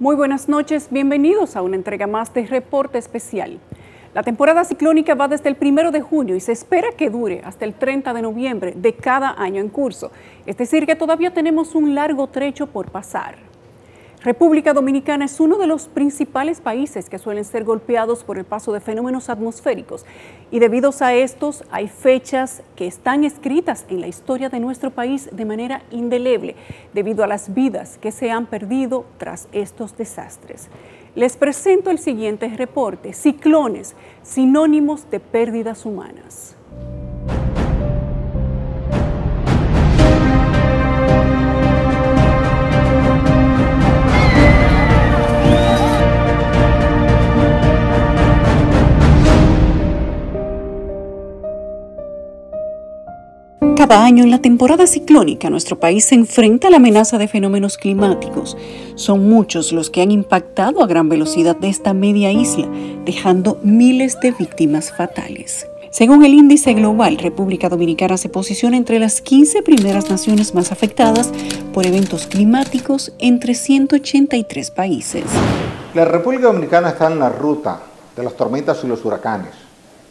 Muy buenas noches, bienvenidos a una entrega más de Reporte Especial. La temporada ciclónica va desde el 1 de junio y se espera que dure hasta el 30 de noviembre de cada año en curso. Es decir, que todavía tenemos un largo trecho por pasar. República Dominicana es uno de los principales países que suelen ser golpeados por el paso de fenómenos atmosféricos y debido a estos hay fechas que están escritas en la historia de nuestro país de manera indeleble debido a las vidas que se han perdido tras estos desastres. Les presento el siguiente reporte: ciclones, sinónimos de pérdidas humanas. Cada año en la temporada ciclónica nuestro país se enfrenta a la amenaza de fenómenos climáticos. Son muchos los que han impactado a gran velocidad de esta media isla, dejando miles de víctimas fatales. Según el índice global, República Dominicana se posiciona entre las 15 primeras naciones más afectadas por eventos climáticos entre 183 países. La República Dominicana está en la ruta de las tormentas y los huracanes,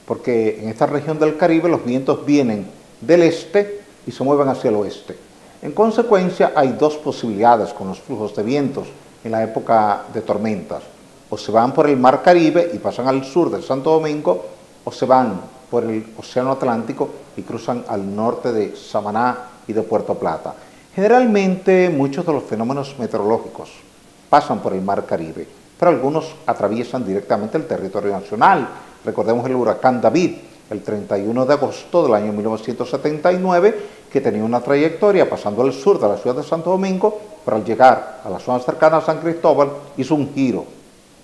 porque en esta región del Caribe los vientos vienen del este y se mueven hacia el oeste. En consecuencia, hay dos posibilidades con los flujos de vientos en la época de tormentas: o se van por el mar Caribe y pasan al sur del Santo Domingo, o se van por el océano Atlántico y cruzan al norte de Samaná y de Puerto Plata. Generalmente, muchos de los fenómenos meteorológicos pasan por el mar Caribe, pero algunos atraviesan directamente el territorio nacional. Recordemos el huracán David, el 31 de agosto del año 1979, que tenía una trayectoria pasando al sur de la ciudad de Santo Domingo, pero al llegar a la zona cercana a San Cristóbal hizo un giro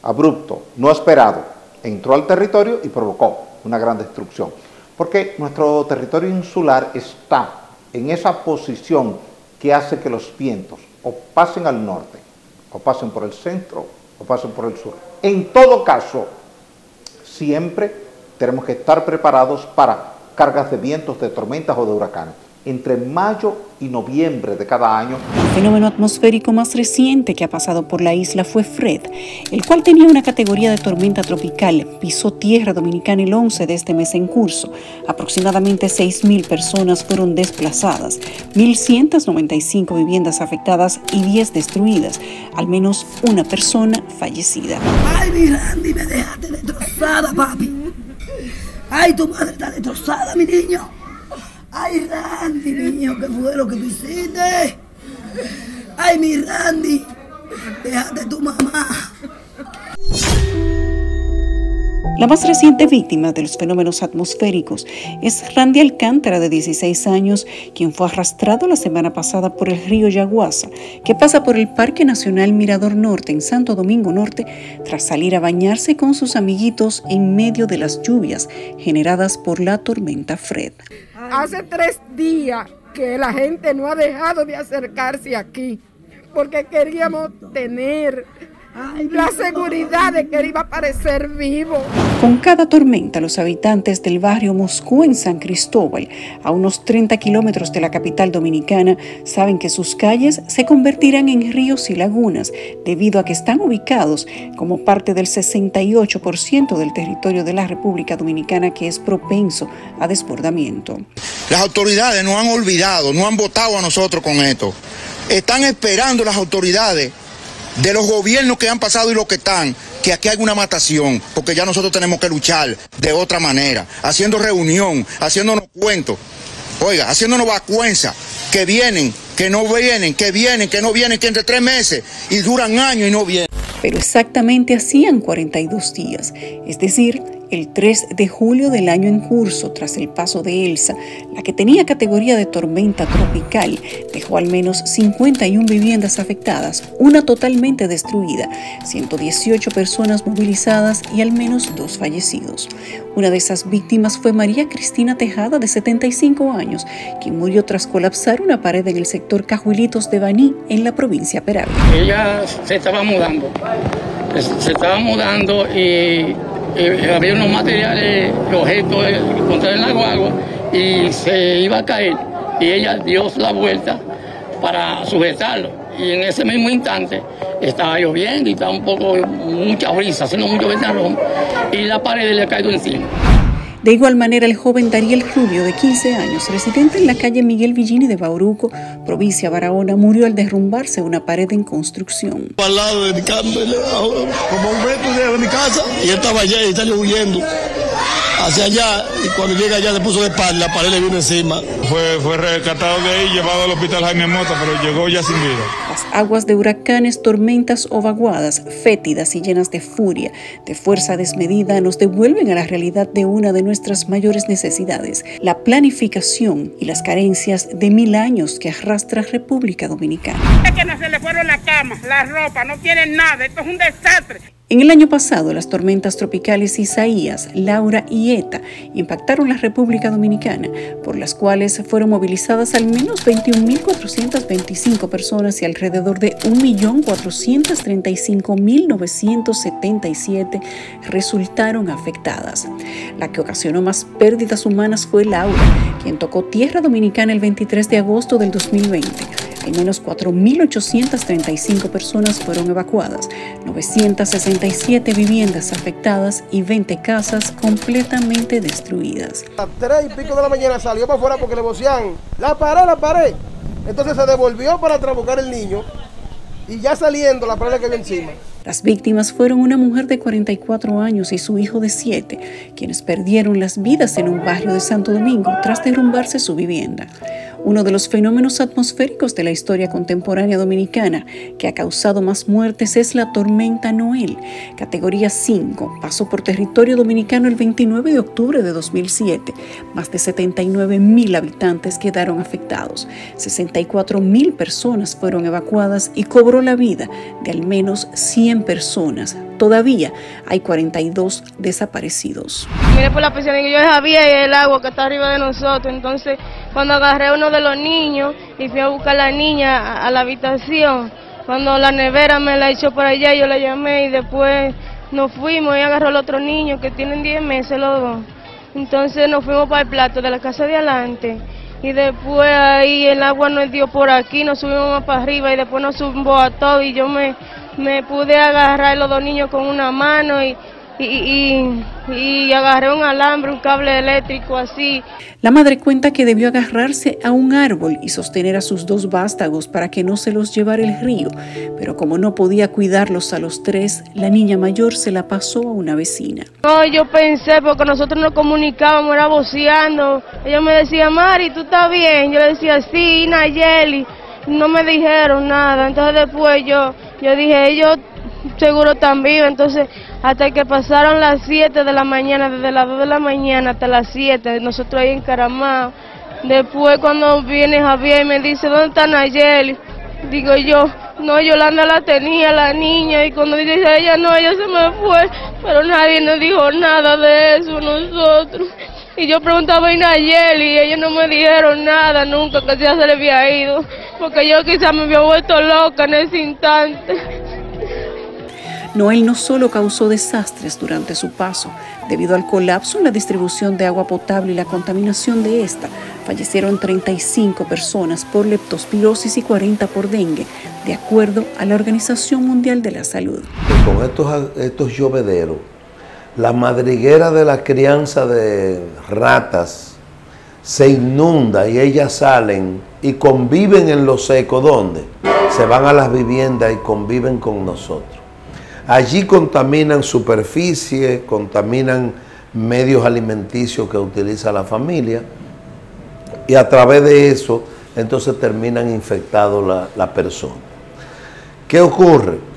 abrupto, no esperado, entró al territorio y provocó una gran destrucción. Porque nuestro territorio insular está en esa posición que hace que los vientos o pasen al norte, o pasen por el centro, o pasen por el sur. En todo caso, siempre tenemos que estar preparados para cargas de vientos, de tormentas o de huracanes. Entre mayo y noviembre de cada año. El fenómeno atmosférico más reciente que ha pasado por la isla fue Fred, el cual tenía una categoría de tormenta tropical. Pisó tierra dominicana el 11 de este mes en curso. Aproximadamente 6.000 personas fueron desplazadas, 1.195 viviendas afectadas y 10 destruidas. Al menos una persona fallecida. Ay, mi Randy, me dejaste destrozada, papi. ¡Ay, tu madre está destrozada, mi niño! ¡Ay, Randy, niño! ¿Qué fue lo que tú hiciste? ¡Ay, mi Randy! ¡Déjate tu mamá! La más reciente víctima de los fenómenos atmosféricos es Randy Alcántara, de 16 años, quien fue arrastrado la semana pasada por el río Yaguasa, que pasa por el Parque Nacional Mirador Norte en Santo Domingo Norte, tras salir a bañarse con sus amiguitos en medio de las lluvias generadas por la tormenta Fred. Hace 3 días que la gente no ha dejado de acercarse aquí, porque queríamos tener la seguridad de que él iba a aparecer vivo. Con cada tormenta, los habitantes del barrio Moscú en San Cristóbal, a unos 30 kilómetros de la capital dominicana, saben que sus calles se convertirán en ríos y lagunas debido a que están ubicados como parte del 68% del territorio de la República Dominicana, que es propenso a desbordamiento. Las autoridades no han olvidado, no han votado a nosotros con esto. Están esperando las autoridades de los gobiernos que han pasado y los que están, que aquí hay una matación, porque ya nosotros tenemos que luchar de otra manera, haciendo reunión, haciéndonos cuentos, oiga, haciéndonos vacuencias, que vienen, que no vienen, que vienen, que no vienen, que entre 3 meses, y duran años y no vienen. Pero exactamente hacían 42 días, es decir, el 3 de julio del año en curso, tras el paso de Elsa, la que tenía categoría de tormenta tropical, dejó al menos 51 viviendas afectadas, una totalmente destruida, 118 personas movilizadas y al menos 2 fallecidos. Una de esas víctimas fue María Cristina Tejada, de 75 años, quien murió tras colapsar una pared en el sector Cajuelitos de Baní, en la provincia Peralta. Ella se estaba mudando y había unos materiales, objetos encontrados en la guagua y se iba a caer y ella dio la vuelta para sujetarlo y en ese mismo instante estaba lloviendo y estaba un poco, mucha brisa, haciendo mucho ventarrón, y la pared le ha caído encima. De igual manera, el joven Dariel Rubio, de 15 años, residente en la calle Miguel Villini de Bauruco, provincia Barahona, murió al derrumbarse una pared en construcción. Al lado de mi casa, como un metro de mi casa, y él estaba allá y salió huyendo hacia allá, y cuando llega allá se puso de espalda, la pared le vino encima. Fue rescatado de ahí, llevado al hospital Jaime Mota, pero llegó ya sin vida. Las aguas de huracanes, tormentas o vaguadas, fétidas y llenas de furia, de fuerza desmedida, nos devuelven a la realidad de una de nuestras mayores necesidades, la planificación y las carencias de 1000 años que arrastra República Dominicana. Es que no se le fueron la cama, la ropa, no tienen nada, esto es un desastre. En el año pasado, las tormentas tropicales Isaías, Laura y Eta impactaron la República Dominicana, por las cuales fueron movilizadas al menos 21.425 personas y alrededor de 1.435.977 resultaron afectadas. La que ocasionó más pérdidas humanas fue Laura, quien tocó tierra dominicana el 23 de agosto del 2020. Al menos 4.835 personas fueron evacuadas, 967 viviendas afectadas y 20 casas completamente destruidas. A 3:00 de la mañana salió para afuera porque le vocían, la pared. Entonces se devolvió para trabucar el niño y ya saliendo la pared que había encima. Las víctimas fueron una mujer de 44 años y su hijo de 7, quienes perdieron las vidas en un barrio de Santo Domingo tras derrumbarse su vivienda. Uno de los fenómenos atmosféricos de la historia contemporánea dominicana que ha causado más muertes es la tormenta Noel, categoría 5, pasó por territorio dominicano el 29 de octubre de 2007. Más de 79.000 habitantes quedaron afectados, 64.000 personas fueron evacuadas y cobró la vida de al menos 100 personas. Todavía hay 42 desaparecidos. Mire por la presión que yo había y el agua que está arriba de nosotros. Entonces, cuando agarré a uno de los niños y fui a buscar a la niña a la habitación, cuando la nevera me la echó por allá, yo la llamé y después nos fuimos y agarró al otro niño que tienen 10 meses los dos. Entonces nos fuimos para el plato de la casa de adelante y después ahí el agua nos dio por aquí, nos subimos más para arriba y después nos subimos a todo y yo me pude agarrar los dos niños con una mano y agarré un alambre, un cable eléctrico así. La madre cuenta que debió agarrarse a un árbol y sostener a sus dos vástagos para que no se los llevara el río, pero como no podía cuidarlos a los tres, la niña mayor se la pasó a una vecina. No, yo pensé, porque nosotros nos comunicábamos, era voceando. Ella me decía, Mari, ¿tú estás bien? Yo le decía, sí, Nayeli. No me dijeron nada, entonces después yo dije, ellos seguro están vivos, entonces hasta que pasaron las 7 de la mañana, desde las 2 de la mañana hasta las 7, nosotros ahí encaramados. Después cuando viene Javier y me dice, ¿dónde está Nayeli? Digo yo, no, Yolanda la tenía, la niña, y cuando dice ella, no, ella se me fue, pero nadie nos dijo nada de eso, nosotros. Y yo preguntaba a Nayeli y ellos no me dijeron nada nunca, que ya se le había ido, porque yo quizás me había vuelto loca en ese instante. Noel no solo causó desastres durante su paso, debido al colapso en la distribución de agua potable y la contaminación de esta, fallecieron 35 personas por leptospirosis y 40 por dengue, de acuerdo a la Organización Mundial de la Salud. Con estos llovederos, la madriguera de la crianza de ratas se inunda y ellas salen y conviven en lo seco. ¿Dónde? Se van a las viviendas y conviven con nosotros. Allí contaminan superficie, contaminan medios alimenticios que utiliza la familia y a través de eso entonces terminan infectados la persona. ¿Qué ocurre?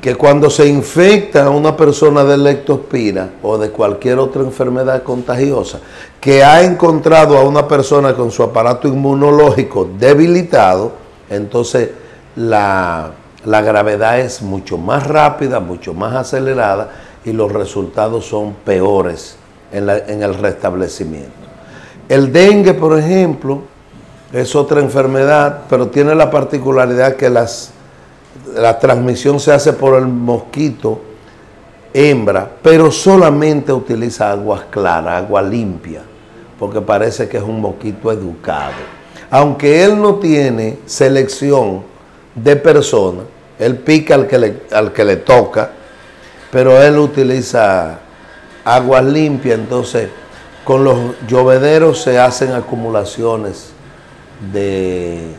Que cuando se infecta a una persona de leptospira o de cualquier otra enfermedad contagiosa que ha encontrado a una persona con su aparato inmunológico debilitado, entonces la gravedad es mucho más rápida, mucho más acelerada y los resultados son peores en el restablecimiento. El dengue, por ejemplo, es otra enfermedad, pero tiene la particularidad que la transmisión se hace por el mosquito hembra, pero solamente utiliza aguas claras, agua limpia, porque parece que es un mosquito educado. Aunque él no tiene selección de personas. Él pica al que le toca, pero él utiliza aguas limpias, entonces con los llovederos se hacen acumulaciones de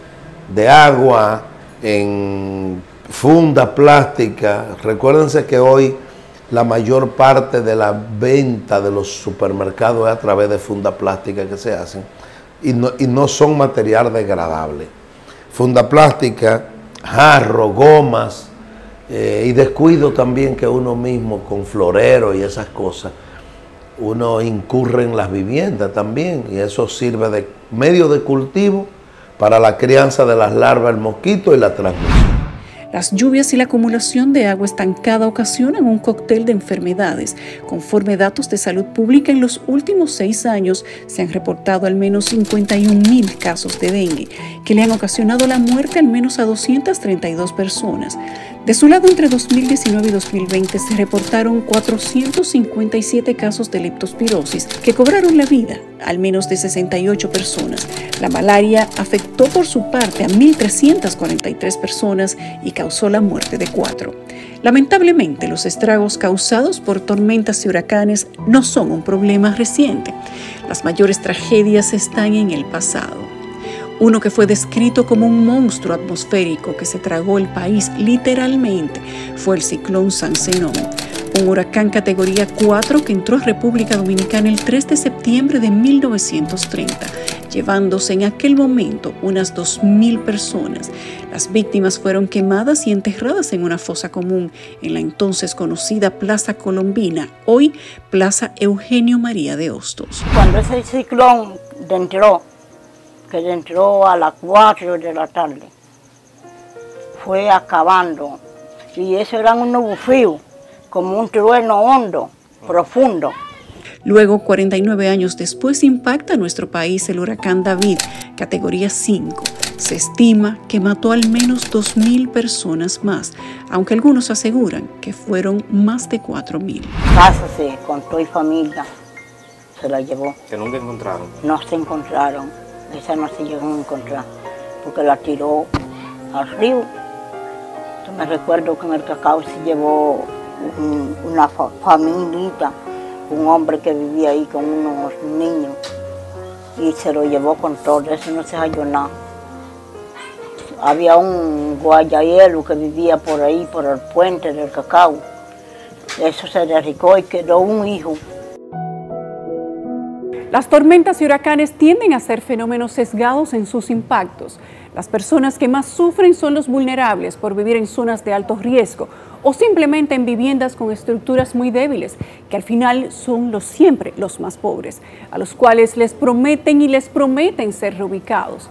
agua en fundas plásticas. Recuérdense que hoy la mayor parte de la venta de los supermercados es a través de fundas plásticas que se hacen y no son material degradable. Funda plástica, jarro, gomas y descuido también que uno mismo con florero y esas cosas, uno incurre en las viviendas también, y eso sirve de medio de cultivo para la crianza de las larvas, el mosquito y la transmisión. Las lluvias y la acumulación de agua estancada ocasionan un cóctel de enfermedades. Conforme datos de salud pública, en los últimos 6 años se han reportado al menos 51.000 casos de dengue, que le han ocasionado la muerte al menos a 232 personas. De su lado, entre 2019 y 2020 se reportaron 457 casos de leptospirosis, que cobraron la vida al menos de 68 personas. La malaria afectó por su parte a 1.343 personas y causó la muerte de 4. Lamentablemente, los estragos causados por tormentas y huracanes no son un problema reciente. Las mayores tragedias están en el pasado. Uno que fue descrito como un monstruo atmosférico que se tragó el país literalmente fue el ciclón San Zenón, un huracán categoría 4 que entró a República Dominicana el 3 de septiembre de 1930, llevándose en aquel momento unas 2.000 personas. Las víctimas fueron quemadas y enterradas en una fosa común en la entonces conocida Plaza Colombina, hoy Plaza Eugenio María de Hostos. Cuando ese ciclón entró a las 4 de la tarde, fue acabando, y eso eran unos bufíos, como un trueno hondo, profundo. Luego, 49 años después, impacta a nuestro país el huracán David, categoría 5. Se estima que mató al menos 2.000 personas más, aunque algunos aseguran que fueron más de 4.000. Cásase con toda familia, se la llevó. ¿Que nunca encontraron? No se encontraron. Esa no se llegó a encontrar, porque la tiró al río. Yo me recuerdo que en el cacao se llevó una familita, un hombre que vivía ahí con unos niños, y se lo llevó con todo, eso no se halló nada. Había un guayayelo que vivía por ahí, por el puente del cacao. Eso se derricó y quedó un hijo. Las tormentas y huracanes tienden a ser fenómenos sesgados en sus impactos. Las personas que más sufren son los vulnerables por vivir en zonas de alto riesgo o simplemente en viviendas con estructuras muy débiles, que al final son siempre los más pobres, a los cuales les prometen ser reubicados.